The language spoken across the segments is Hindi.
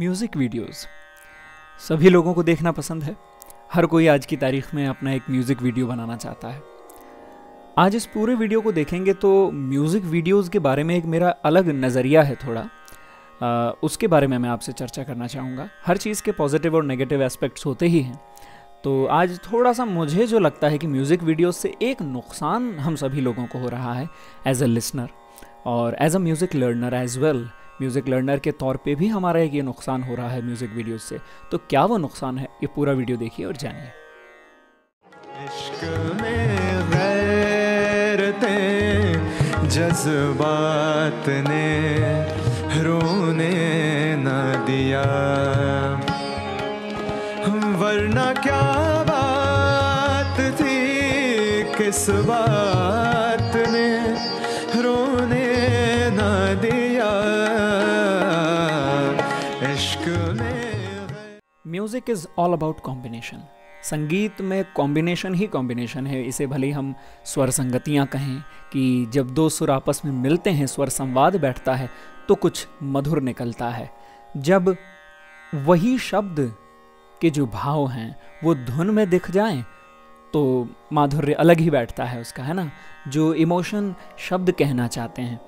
म्यूज़िक वीडियोस सभी लोगों को देखना पसंद है। हर कोई आज की तारीख में अपना एक म्यूज़िक वीडियो बनाना चाहता है। आज इस पूरे वीडियो को देखेंगे तो म्यूज़िक वीडियोस के बारे में एक मेरा अलग नज़रिया है, थोड़ा उसके बारे में मैं आपसे चर्चा करना चाहूँगा। हर चीज़ के पॉजिटिव और नेगेटिव एस्पेक्ट्स होते ही हैं, तो आज थोड़ा सा मुझे जो लगता है कि म्यूज़िक वीडियोस से एक नुकसान हम सभी लोगों को हो रहा है एज अ लिसनर और as a music learner as well. Music learner के तौर पे भी हमारा एक ये नुकसान हो रहा है म्यूज़िक वीडियोस से, तो क्या वो नुकसान है, ये पूरा वीडियो देखिए और जानिए। इश्क में गैरतें जज्बात ने रोने ना दिया, वरना क्या बात थी, किस बात ने रोने ना दिया। Music is all about combination. संगीत में कॉम्बिनेशन ही कॉम्बिनेशन है। इसे भले हम स्वर संगतियाँ कहें कि जब दो सुर आपस में मिलते हैं, स्वर संवाद बैठता है तो कुछ मधुर निकलता है। जब वही शब्द के जो भाव हैं वो धुन में दिख जाएं तो माधुर्य अलग ही बैठता है उसका, है ना। जो इमोशन शब्द कहना चाहते हैं,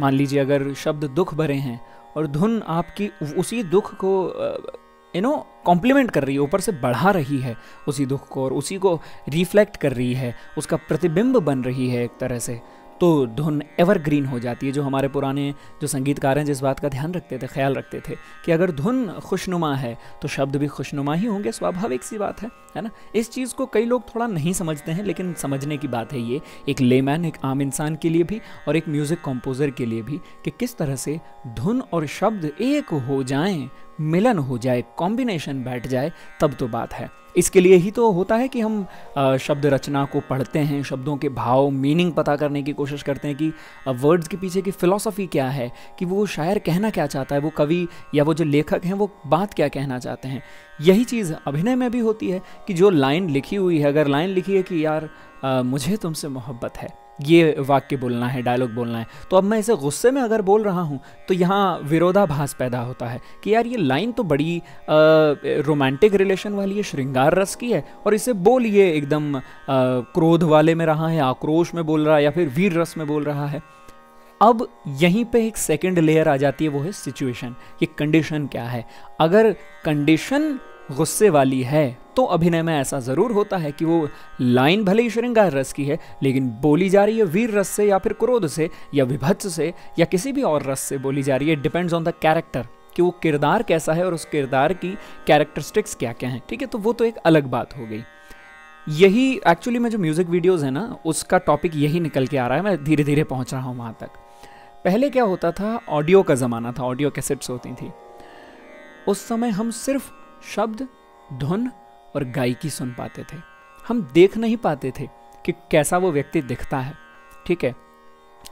मान लीजिए अगर शब्द दुख भरे हैं और धुन आपकी उसी दुख को यू नो कॉम्प्लीमेंट कर रही है, ऊपर से बढ़ा रही है उसी दुख को और उसी को रिफ्लेक्ट कर रही है, उसका प्रतिबिंब बन रही है एक तरह से, तो धुन एवरग्रीन हो जाती है। जो हमारे पुराने जो संगीतकार हैं जिस बात का ध्यान रखते थे, ख्याल रखते थे कि अगर धुन खुशनुमा है तो शब्द भी खुशनुमा ही होंगे, स्वाभाविक सी बात है ना। इस चीज़ को कई लोग थोड़ा नहीं समझते हैं, लेकिन समझने की बात है ये एक लेमैन, एक आम इंसान के लिए भी और एक म्यूज़िक कंपोज़र के लिए भी, कि किस तरह से धुन और शब्द एक हो जाएँ, मिलन हो जाए, कॉम्बिनेशन बैठ जाए, तब तो बात है। इसके लिए ही तो होता है कि हम शब्द रचना को पढ़ते हैं, शब्दों के भाव, मीनिंग पता करने की कोशिश करते हैं कि वर्ड्स के पीछे की फ़िलॉसफ़ी क्या है, कि वो शायर कहना क्या चाहता है, वो कवि या वो जो लेखक हैं वो बात क्या कहना चाहते हैं। यही चीज़ अभिनय में भी होती है कि जो लाइन लिखी हुई है, अगर लाइन लिखी है कि यार मुझे तुमसे मोहब्बत है, ये वाक्य बोलना है, डायलॉग बोलना है, तो अब मैं इसे गुस्से में अगर बोल रहा हूँ तो यहाँ विरोधाभास पैदा होता है कि यार ये लाइन तो बड़ी रोमांटिक रिलेशन वाली है, श्रृंगार रस की है, और इसे बोलिए एकदम क्रोध वाले में रहा है, आक्रोश में बोल रहा है या फिर वीर रस में बोल रहा है। अब यहीं पे एक सेकेंड लेयर आ जाती है, वो है सिचुएशन, कि कंडीशन क्या है। अगर कंडीशन गुस्से वाली है तो अभिनय में ऐसा ज़रूर होता है कि वो लाइन भले ही श्रृंगार रस की है लेकिन बोली जा रही है वीर रस से या फिर क्रोध से या विभत्स से या किसी भी और रस से बोली जा रही है। डिपेंड्स ऑन द कैरेक्टर, कि वो किरदार कैसा है और उस किरदार की कैरेक्टरिस्टिक्स क्या क्या हैं, ठीक है। तो वो तो एक अलग बात हो गई। यही एक्चुअली में जो म्यूज़िक वीडियोज़ है ना, उसका टॉपिक यही निकल के आ रहा है, मैं धीरे धीरे पहुँच रहा हूँ वहाँ तक। पहले क्या होता था, ऑडियो का ज़माना था, ऑडियो कैसेट्स होती थी। उस समय हम सिर्फ शब्द, धुन और गायकी सुन पाते थे, हम देख नहीं पाते थे कि कैसा वो व्यक्ति दिखता है, ठीक है।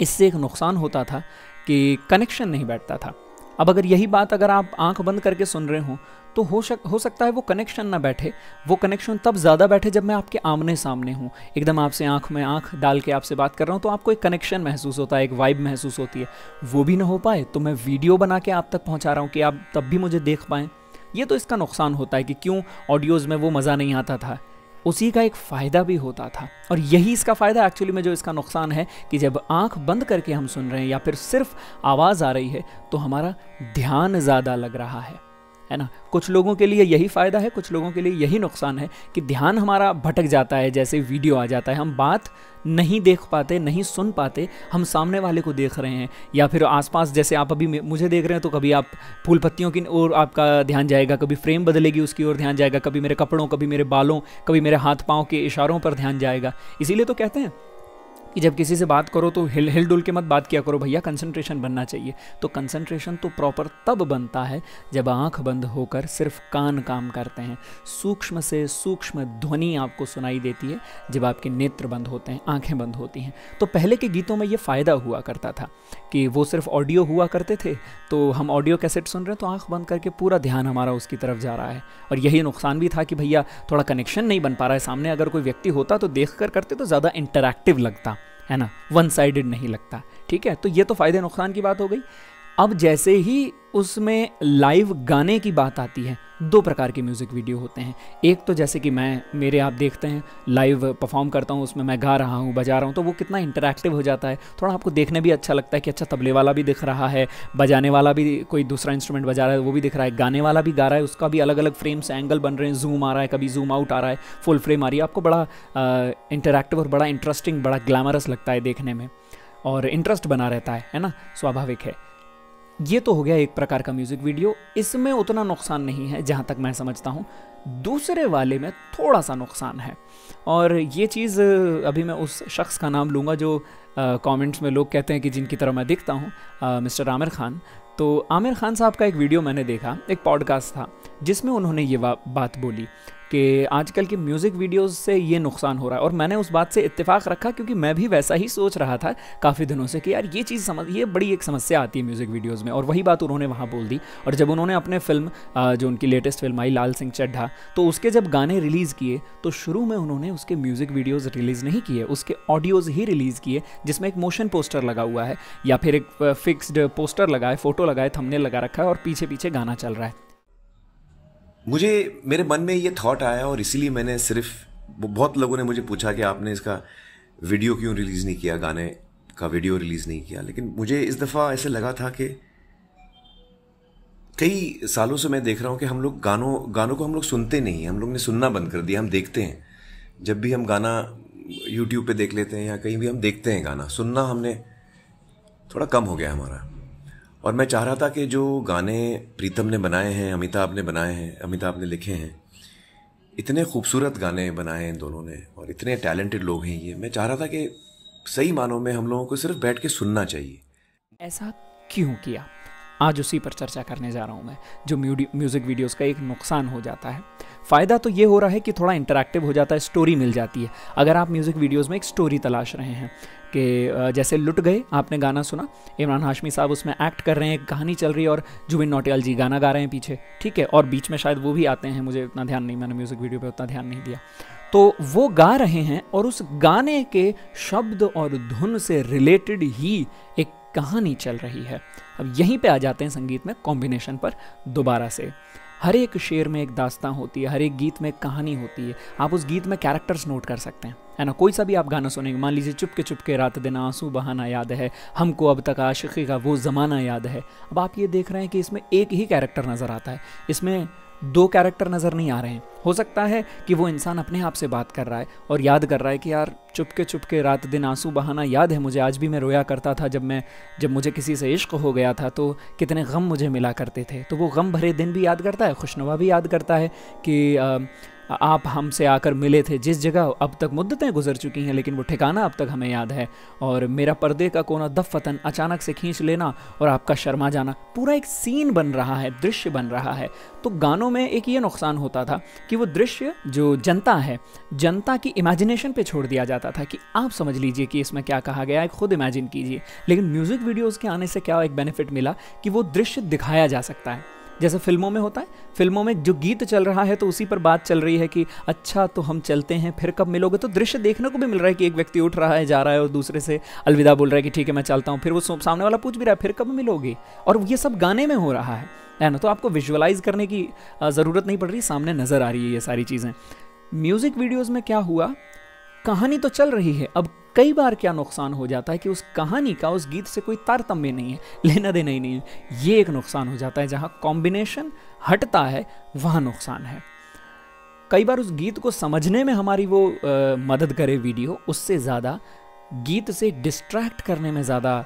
इससे एक नुकसान होता था कि कनेक्शन नहीं बैठता था। अब अगर यही बात अगर आप आंख बंद करके सुन रहे हो तो हो सकता है वो कनेक्शन ना बैठे। वो कनेक्शन तब ज़्यादा बैठे जब मैं आपके आमने सामने हूँ, एकदम आपसे आंख में आंख डाल के आपसे बात कर रहा हूँ, तो आपको एक कनेक्शन महसूस होता है, एक वाइब महसूस होती है। वो भी ना हो पाए तो मैं वीडियो बना के आप तक पहुँचा रहा हूँ कि आप तब भी मुझे देख पाएँ। ये तो इसका नुकसान होता है कि क्यों ऑडियोज़ में वो मज़ा नहीं आता था। उसी का एक फ़ायदा भी होता था, और यही इसका फ़ायदा एक्चुअली में जो इसका नुकसान है कि जब आंख बंद करके हम सुन रहे हैं या फिर सिर्फ आवाज़ आ रही है तो हमारा ध्यान ज़्यादा लग रहा है ना। कुछ लोगों के लिए यही फ़ायदा है, कुछ लोगों के लिए यही नुकसान है कि ध्यान हमारा भटक जाता है, जैसे वीडियो आ जाता है, हम बात नहीं देख पाते, नहीं सुन पाते, हम सामने वाले को देख रहे हैं या फिर आसपास, जैसे आप अभी मुझे देख रहे हैं तो कभी आप फूल पत्तियों की ओर आपका ध्यान जाएगा, कभी फ्रेम बदलेगी उसकी ओर ध्यान जाएगा, कभी मेरे कपड़ों, कभी मेरे बालों, कभी मेरे हाथ पाँव के इशारों पर ध्यान जाएगा। इसीलिए तो कहते हैं कि जब किसी से बात करो तो हिल डुल के मत बात किया करो भैया, कंसंट्रेशन बनना चाहिए। तो कंसंट्रेशन तो प्रॉपर तब बनता है जब आंख बंद होकर सिर्फ कान काम करते हैं। सूक्ष्म से सूक्ष्म ध्वनि आपको सुनाई देती है जब आपके नेत्र बंद होते हैं, आंखें बंद होती हैं। तो पहले के गीतों में ये फ़ायदा हुआ करता था कि वो सिर्फ ऑडियो हुआ करते थे, तो हम ऑडियो कैसेट सुन रहे हैं तो आँख बंद करके पूरा ध्यान हमारा उसकी तरफ जा रहा है। और यही नुकसान भी था कि भैया थोड़ा कनेक्शन नहीं बन पा रहा है, सामने अगर कोई व्यक्ति होता तो देख कर करते तो ज़्यादा इंटरैक्टिव लगता, है ना, वन साइडेड नहीं लगता, ठीक है। तो ये तो फ़ायदे नुकसान की बात हो गई। अब जैसे ही उसमें लाइव गाने की बात आती है, दो प्रकार के म्यूज़िक वीडियो होते हैं। एक तो जैसे कि मैं मेरे आप देखते हैं लाइव परफॉर्म करता हूँ, उसमें मैं गा रहा हूँ, बजा रहा हूँ, तो वो कितना इंटरैक्टिव हो जाता है। थोड़ा आपको देखने भी अच्छा लगता है कि अच्छा तबले वाला भी दिख रहा है, बजाने वाला भी कोई दूसरा इंस्ट्रूमेंट बजा रहा है वो भी दिख रहा है, गाने वाला भी गा रहा है, उसका भी अलग अलग फ्रेम्स एंगल बन रहे हैं, जूम आ रहा है, कभी जूम आउट आ रहा है, फुल फ्रेम आ रही है। आपको बड़ा इंटरैक्टिव और बड़ा इंटरेस्टिंग, बड़ा ग्लैमरस लगता है देखने में और इंटरेस्ट बना रहता है ना, स्वाभाविक है। ये तो हो गया एक प्रकार का म्यूज़िक वीडियो, इसमें उतना नुकसान नहीं है जहाँ तक मैं समझता हूँ। दूसरे वाले में थोड़ा सा नुकसान है और ये चीज़ अभी मैं उस शख्स का नाम लूँगा जो कमेंट्स में लोग कहते हैं कि जिनकी तरह मैं दिखता हूँ, मिस्टर आमिर खान। तो आमिर खान साहब का एक वीडियो मैंने देखा, एक पॉडकास्ट था जिसमें उन्होंने ये बात बोली कि आजकल के म्यूज़िक वीडियोस से ये नुकसान हो रहा है। और मैंने उस बात से इत्तेफाक रखा क्योंकि मैं भी वैसा ही सोच रहा था काफ़ी दिनों से कि यार ये चीज़ ये बड़ी एक समस्या आती है म्यूज़िक वीडियोस में, और वही बात उन्होंने वहाँ बोल दी। और जब उन्होंने अपने फिल्म जो उनकी लेटेस्ट फिल्म आई लाल सिंह चड्ढा, तो उसके जब गाने रिलीज़ किए तो शुरू में उन्होंने उसके म्यूज़िक वीडियोज़ रिलीज़ नहीं किए, उसके ऑडियोज़ ही रिलीज़ किए जिसमें एक मोशन पोस्टर लगा हुआ है या फिर एक फिक्स्ड पोस्टर लगा है, फ़ोटो लगा है, थंबनेल लगा रखा है और पीछे पीछे गाना चल रहा है। मुझे मेरे मन में ये थॉट आया और इसीलिए मैंने सिर्फ, बहुत लोगों ने मुझे पूछा कि आपने इसका वीडियो क्यों रिलीज़ नहीं किया, गाने का वीडियो रिलीज़ नहीं किया, लेकिन मुझे इस दफ़ा ऐसे लगा था कि कई सालों से मैं देख रहा हूँ कि हम लोग गानों को हम लोग सुनते नहीं, हम लोग ने सुनना बंद कर दिया। हम देखते हैं, जब भी हम गाना यूट्यूब पे देख लेते हैं या कहीं भी हम देखते हैं, गाना सुनना हमने थोड़ा कम हो गया हमारा। और मैं चाह रहा था कि जो गाने प्रीतम ने बनाए हैं, अमिताभ ने बनाए हैं, अमिताभ ने लिखे हैं, इतने खूबसूरत गाने बनाए हैं दोनों ने और इतने टैलेंटेड लोग हैं ये, मैं चाह रहा था कि सही मानों में हम लोगों को सिर्फ बैठ के सुनना चाहिए। ऐसा क्यों किया, आज उसी पर चर्चा करने जा रहा हूँ मैं, जो म्यूज़िक वीडियोस का एक नुकसान हो जाता है। फ़ायदा तो ये हो रहा है कि थोड़ा इंटरैक्टिव हो जाता है, स्टोरी मिल जाती है। अगर आप म्यूज़िक वीडियोस में एक स्टोरी तलाश रहे हैं कि जैसे लुट गए, आपने गाना सुना, इमरान हाशमी साहब उसमें एक्ट कर रहे हैं, कहानी चल रही है और जुबिन नौटियाल जी गाना गा रहे हैं पीछे, ठीक है, और बीच में शायद वो भी आते हैं, मुझे इतना ध्यान नहीं, मैंने म्यूज़िक वीडियो पर उतना ध्यान नहीं दिया। तो वो गा रहे हैं और उस गाने के शब्द और धुन से रिलेटेड ही एक कहानी चल रही है। अब यहीं पे आ जाते हैं संगीत में कॉम्बिनेशन पर दोबारा से। हर एक शेर में एक दास्तां होती है, हर एक गीत में एक कहानी होती है, आप उस गीत में कैरेक्टर्स नोट कर सकते हैं, है ना। कोई सा भी आप गाना सुनेंगे, मान लीजिए चुपके रात दिन आंसू बहाना याद है हमको, अब तक आशिकी का वो ज़माना याद है। अब आप ये देख रहे हैं कि इसमें एक ही कैरेक्टर नज़र आता है, इसमें दो कैरेक्टर नज़र नहीं आ रहे हैं। हो सकता है कि वो इंसान अपने आप से बात कर रहा है और याद कर रहा है कि यार चुपके चुपके रात दिन आंसू बहाना याद है मुझे, आज भी मैं रोया करता था जब मुझे किसी से इश्क हो गया था तो कितने गम मुझे मिला करते थे। तो वो गम भरे दिन भी याद करता है, खुशनुमा भी याद करता है कि आप हमसे आकर मिले थे जिस जगह, अब तक मुद्दतें गुजर चुकी हैं लेकिन वो ठिकाना अब तक हमें याद है, और मेरा पर्दे का कोना दफ़तन अचानक से खींच लेना और आपका शर्मा जाना, पूरा एक सीन बन रहा है, दृश्य बन रहा है। तो गानों में एक ये नुकसान होता था कि वो दृश्य जो जनता है, जनता की इमेजिनेशन पे छोड़ दिया जाता था कि आप समझ लीजिए कि इसमें क्या कहा गया है, खुद इमेजिन कीजिए। लेकिन म्यूज़िक वीडियोज़ के आने से क्या एक बेनिफिट मिला कि वो दृश्य दिखाया जा सकता है, जैसे फिल्मों में होता है। फिल्मों में जो गीत चल रहा है तो उसी पर बात चल रही है कि अच्छा तो हम चलते हैं फिर कब मिलोगे, तो दृश्य देखने को भी मिल रहा है कि एक व्यक्ति उठ रहा है, जा रहा है और दूसरे से अलविदा बोल रहा है कि ठीक है मैं चलता हूँ, फिर वो सामने वाला पूछ भी रहा है फिर कब मिलोगे, और ये सब गाने में हो रहा है ना। तो आपको विजुअलाइज करने की ज़रूरत नहीं पड़ रही, सामने नज़र आ रही है ये सारी चीज़ें। म्यूज़िक वीडियोज़ में क्या हुआ, कहानी तो चल रही है, अब कई बार क्या नुकसान हो जाता है कि उस कहानी का उस गीत से कोई तारतम्य नहीं है, लेना देना ही नहीं है। ये एक नुकसान हो जाता है, जहाँ कॉम्बिनेशन हटता है वहाँ नुकसान है। कई बार उस गीत को समझने में हमारी वो मदद करे वीडियो, उससे ज़्यादा गीत से डिस्ट्रैक्ट करने में ज़्यादा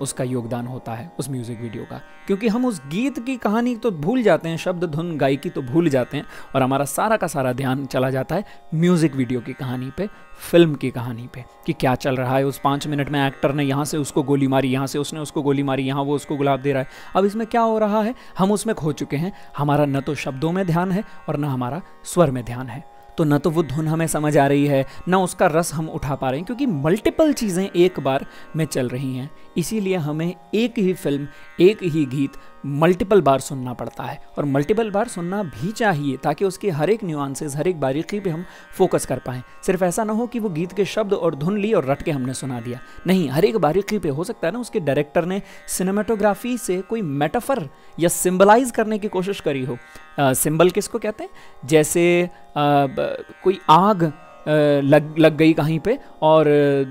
उसका योगदान होता है उस म्यूज़िक वीडियो का, क्योंकि हम उस गीत की कहानी तो भूल जाते हैं, शब्द धुन गायकी तो भूल जाते हैं और हमारा सारा का सारा ध्यान चला जाता है म्यूज़िक वीडियो की कहानी पे, फिल्म की कहानी पे कि क्या चल रहा है उस 5 मिनट में। एक्टर ने यहाँ से उसको गोली मारी, यहाँ से उसने उसको गोली मारी, यहाँ वो उसको गुलाब दे रहा है। अब इसमें क्या हो रहा है, हम उसमें खो चुके हैं, हमारा न तो शब्दों में ध्यान है और न हमारा स्वर में ध्यान है, तो ना तो वो धुन हमें समझ आ रही है ना उसका रस हम उठा पा रहे हैं, क्योंकि मल्टीपल चीज़ें एक बार में चल रही हैं। इसीलिए हमें एक ही फिल्म, एक ही गीत मल्टीपल बार सुनना पड़ता है, और मल्टीपल बार सुनना भी चाहिए ताकि उसके हर एक न्यूआंसेस, हर एक बारीकी पे हम फोकस कर पाएँ। सिर्फ ऐसा ना हो कि वो गीत के शब्द और धुन ली और रट के हमने सुना दिया, नहीं, हर एक बारीकी पे। हो सकता है ना उसके डायरेक्टर ने सिनेमेटोग्राफी से कोई मेटाफर या सिम्बलाइज करने की कोशिश करी हो। सिम्बल किसको कहते हैं? जैसे कोई आग लग गई कहीं पे, और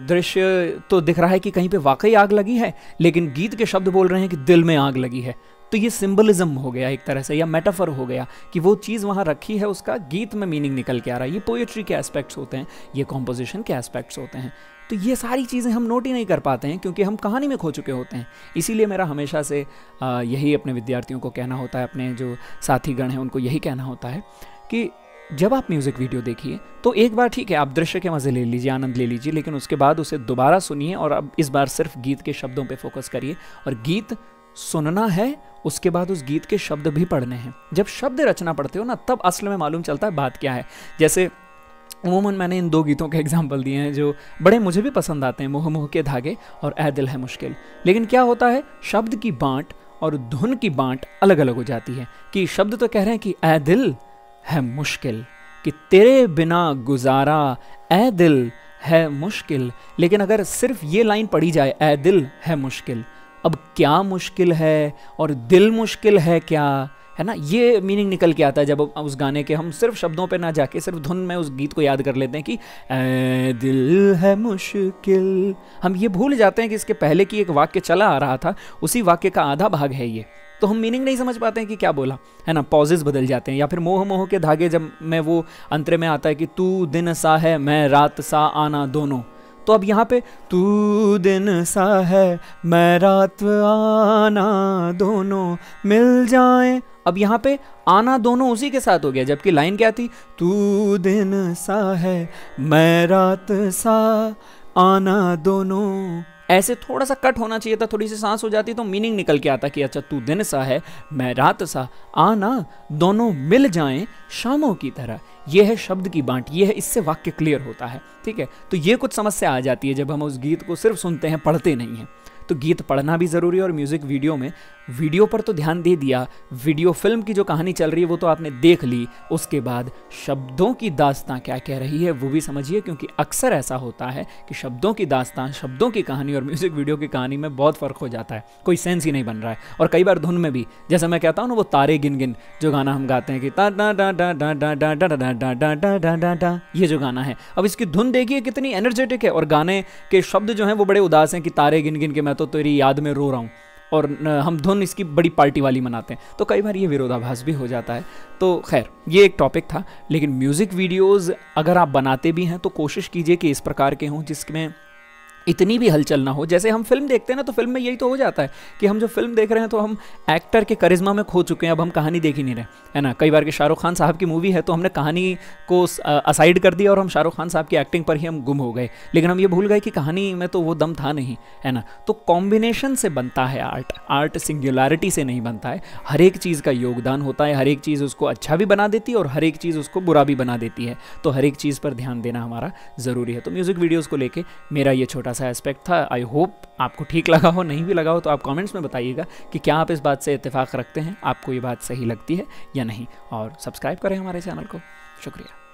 दृश्य तो दिख रहा है कि कहीं पे वाकई आग लगी है, लेकिन गीत के शब्द बोल रहे हैं कि दिल में आग लगी है। तो ये सिंबलिज्म हो गया एक तरह से, या मेटाफर हो गया कि वो चीज़ वहाँ रखी है, उसका गीत में मीनिंग निकल के आ रहा है। ये पोएट्री के एस्पेक्ट्स होते हैं, ये कॉम्पोजिशन के एस्पेक्ट्स होते हैं। तो ये सारी चीज़ें हम नोट ही नहीं कर पाते हैं क्योंकि हम कहानी में खो चुके होते हैं। इसीलिए मेरा हमेशा से यही अपने विद्यार्थियों को कहना होता है, अपने जो साथीगण हैं उनको यही कहना होता है कि जब आप म्यूज़िक वीडियो देखिए तो एक बार ठीक है आप दृश्य के मज़े ले लीजिए, आनंद ले लीजिए, लेकिन उसके बाद उसे दोबारा सुनिए, और अब इस बार सिर्फ गीत के शब्दों पे फोकस करिए। और गीत सुनना है, उसके बाद उस गीत के शब्द भी पढ़ने हैं। जब शब्द रचना पढ़ते हो ना, तब असल में मालूम चलता है बात क्या है। जैसे उमूमन मैंने इन दो गीतों के एग्जाम्पल दिए हैं जो बड़े मुझे भी पसंद आते हैं, मोह मोह के धागे और ऐ दिल है मुश्किल। लेकिन क्या होता है, शब्द की बाँट और धुन की बाँट अलग अलग हो जाती है। कि शब्द तो कह रहे हैं कि ऐ दिल है मुश्किल, कि तेरे बिना गुजारा ऐ दिल है मुश्किल, लेकिन अगर सिर्फ ये लाइन पढ़ी जाए, ऐ दिल है मुश्किल, अब क्या मुश्किल है और दिल मुश्किल है क्या, है ना, ये मीनिंग निकल के आता है जब उस गाने के हम सिर्फ शब्दों पे ना जाके सिर्फ धुन में उस गीत को याद कर लेते हैं कि ऐ दिल है मुश्किल। हम ये भूल जाते हैं कि इसके पहले की एक वाक्य चला आ रहा था, उसी वाक्य का आधा भाग है ये, तो हम मीनिंग नहीं समझ पाते हैं कि क्या बोला, है ना। पॉजेस बदल जाते हैं। या फिर मोह मोह के धागे, जब मैं वो अंतरे में आता है कि तू दिन सा है मैं रात सा आना दोनों, तो अब यहाँ पे तू दिन सा है मैं रात आना दोनों मिल जाएं, अब यहाँ पे आना दोनों उसी के साथ हो गया, जबकि लाइन क्या थी, तू दिन सा है मैं रात सा आना दोनों। ऐसे थोड़ा सा कट होना चाहिए था, थोड़ी सी सांस हो जाती तो मीनिंग निकल के आता कि अच्छा तू दिन सा है मैं रात सा आना दोनों मिल जाएं शामों की तरह। ये है शब्द की बाँट, ये है, इससे वाक्य क्लियर होता है, ठीक है। तो ये कुछ समस्या आ जाती है जब हम उस गीत को सिर्फ सुनते हैं, पढ़ते नहीं हैं। तो गीत पढ़ना भी ज़रूरी है। और म्यूज़िक वीडियो में, वीडियो पर तो ध्यान दे दिया, वीडियो फिल्म की जो कहानी चल रही है वो तो आपने देख ली, उसके बाद शब्दों की दास्तां क्या कह रही है वो भी समझिए, क्योंकि अक्सर ऐसा होता है कि शब्दों की दास्तां, शब्दों की कहानी और म्यूज़िक वीडियो की कहानी में बहुत फ़र्क हो जाता है, कोई सेंस ही नहीं बन रहा है। और कई बार धुन में भी, जैसे मैं कहता हूँ ना वो तारे गिन गिन जो गाना हम गाते हैं कि टा डा डा डा डा डा डा डा डा डा डा डा डा डा, ये जो गाना है, अब इसकी धुन देखिए कितनी एनर्जेटिक है, और गाने के शब्द जो हैं वो बड़े उदास हैं कि तारे गिन गिन के मैं तो तेरी याद में रो रहा हूँ, और हम धुन इसकी बड़ी पार्टी वाली मनाते हैं। तो कई बार ये विरोधाभास भी हो जाता है। तो खैर ये एक टॉपिक था, लेकिन म्यूज़िक वीडियोस अगर आप बनाते भी हैं तो कोशिश कीजिए कि इस प्रकार के हों जिसमें इतनी भी हलचल ना हो। जैसे हम फिल्म देखते हैं ना, तो फिल्म में यही तो हो जाता है कि हम जो फिल्म देख रहे हैं तो हम एक्टर के करिश्मा में खो चुके हैं, अब हम कहानी देख ही नहीं रहे, है ना। कई बार के शाहरुख खान साहब की मूवी है तो हमने कहानी को असाइड कर दिया और हम शाहरुख खान साहब की एक्टिंग पर ही हम गुम हो गए, लेकिन हम ये भूल गए कि कहानी में तो वो दम था नहीं, है ना। तो कॉम्बिनेशन से बनता है आर्ट, आर्ट सिंगुलैरिटी से नहीं बनता है। हर एक चीज़ का योगदान होता है, हर एक चीज़ उसको अच्छा भी बना देती है और हर एक चीज़ उसको बुरा भी बना देती है। तो हर एक चीज़ पर ध्यान देना हमारा ज़रूरी है। तो म्यूज़िक वीडियोज़ को लेकर मेरा ये छोटा एस्पेक्ट था। आई होप आपको ठीक लगा हो, नहीं भी लगा हो तो आप कमेंट्स में बताइएगा कि क्या आप इस बात से इत्तेफाक रखते हैं, आपको ये बात सही लगती है या नहीं, और सब्सक्राइब करें हमारे चैनल को। शुक्रिया।